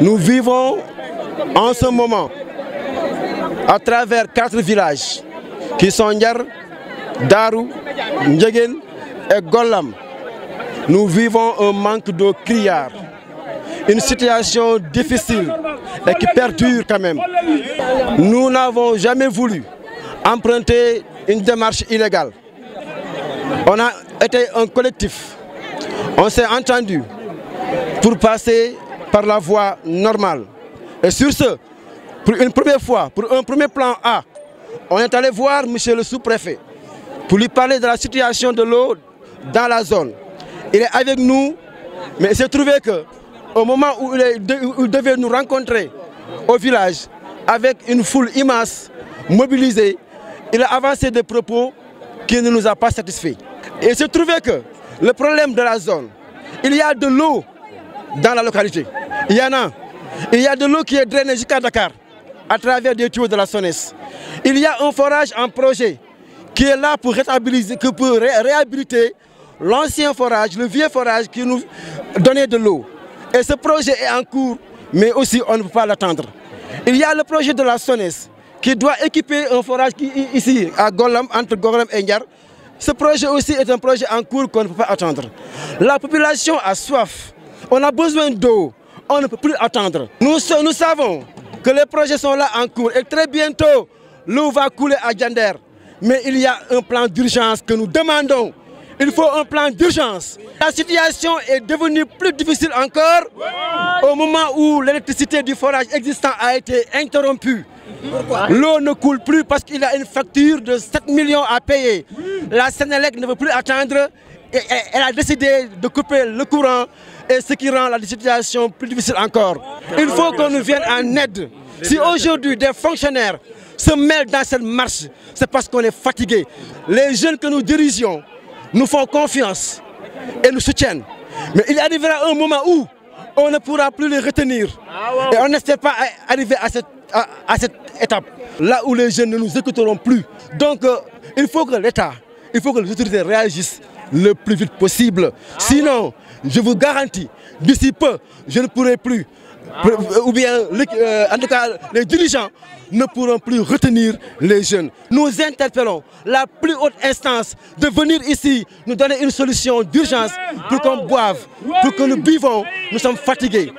Nous vivons en ce moment à travers 4 villages qui sont Ndiar, Daru, Njegen et Golam. Nous vivons un manque d'eau criard, une situation difficile et qui perdure quand même. Nous n'avons jamais voulu emprunter une démarche illégale. On a été un collectif, on s'est entendu pour passer par la voie normale. Et sur ce, pour une première fois, pour un premier plan A, on est allé voir M. le sous-préfet pour lui parler de la situation de l'eau dans la zone. Il est avec nous, mais il s'est trouvé qu'au moment où il devait nous rencontrer au village, avec une foule immense, mobilisée, il a avancé des propos qui ne nous a pas satisfaits. Et il s'est trouvé que le problème de la zone, il y a de l'eau dans la localité. Il y en a. Il y a de l'eau qui est drainée jusqu'à Dakar à travers des tuyaux de la SONES. Il y a un forage en projet qui est là pour réhabiliter l'ancien forage, le vieux forage qui nous donnait de l'eau. Et ce projet est en cours, mais aussi on ne peut pas l'attendre. Il y a le projet de la SONES qui doit équiper un forage qui, ici, à Golam, entre Golam et Ndiar. Ce projet aussi est un projet en cours qu'on ne peut pas attendre. La population a soif. On a besoin d'eau, on ne peut plus attendre. Nous savons que les projets sont là en cours et très bientôt, l'eau va couler à Diander. Mais il y a un plan d'urgence que nous demandons. Il faut un plan d'urgence. La situation est devenue plus difficile encore au moment où l'électricité du forage existant a été interrompue. L'eau ne coule plus parce qu'il y a une facture de 7 millions à payer. La Sénélec ne veut plus attendre et elle a décidé de couper le courant, et ce qui rend la situation plus difficile encore. Il faut qu'on nous vienne en aide. Si aujourd'hui des fonctionnaires se mêlent dans cette marche, c'est parce qu'on est fatigué. Les jeunes que nous dirigeons nous font confiance et nous soutiennent. Mais il arrivera un moment où on ne pourra plus les retenir. Et on n'espère pas arriver à cette étape, là où les jeunes ne nous écouteront plus. Donc il faut que l'État, il faut que les autorités réagissent le plus vite possible. Sinon, je vous garantis, d'ici peu, je ne pourrai plus, ou bien, en tout cas, les dirigeants ne pourront plus retenir les jeunes. Nous interpellons la plus haute instance de venir ici nous donner une solution d'urgence pour qu'on boive, pour que nous buvons. Nous sommes fatigués.